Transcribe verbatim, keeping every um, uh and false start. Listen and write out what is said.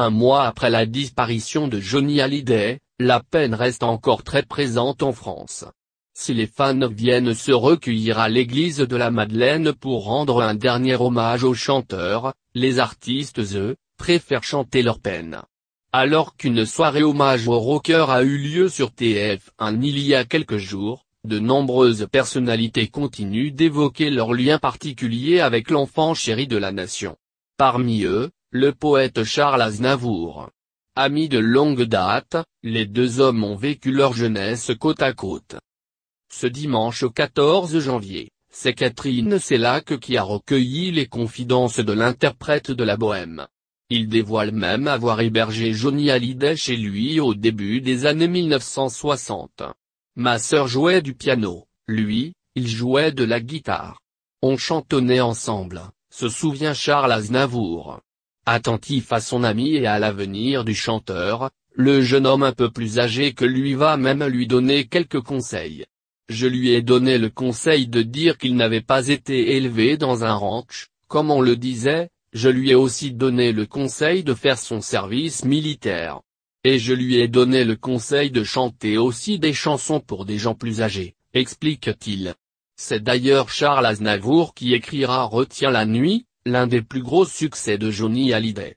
Un mois après la disparition de Johnny Hallyday, la peine reste encore très présente en France. Si les fans viennent se recueillir à l'église de la Madeleine pour rendre un dernier hommage aux chanteurs, les artistes eux, préfèrent chanter leur peine. Alors qu'une soirée hommage aux rockers a eu lieu sur T F un il y a quelques jours, de nombreuses personnalités continuent d'évoquer leur lien particulier avec l'enfant chéri de la nation. Parmi eux, le poète Charles Aznavour. Amis de longue date, les deux hommes ont vécu leur jeunesse côte à côte. Ce dimanche quatorze janvier, c'est Catherine Célac qui a recueilli les confidences de l'interprète de la Bohème. Il dévoile même avoir hébergé Johnny Hallyday chez lui au début des années mille neuf cent soixante. Ma sœur jouait du piano, lui, il jouait de la guitare. On chantonnait ensemble, se souvient Charles Aznavour. Attentif à son ami et à l'avenir du chanteur, le jeune homme un peu plus âgé que lui va même lui donner quelques conseils. Je lui ai donné le conseil de dire qu'il n'avait pas été élevé dans un ranch, comme on le disait, je lui ai aussi donné le conseil de faire son service militaire. Et je lui ai donné le conseil de chanter aussi des chansons pour des gens plus âgés, explique-t-il. C'est d'ailleurs Charles Aznavour qui écrira Retiens la nuit, l'un des plus gros succès de Johnny Hallyday.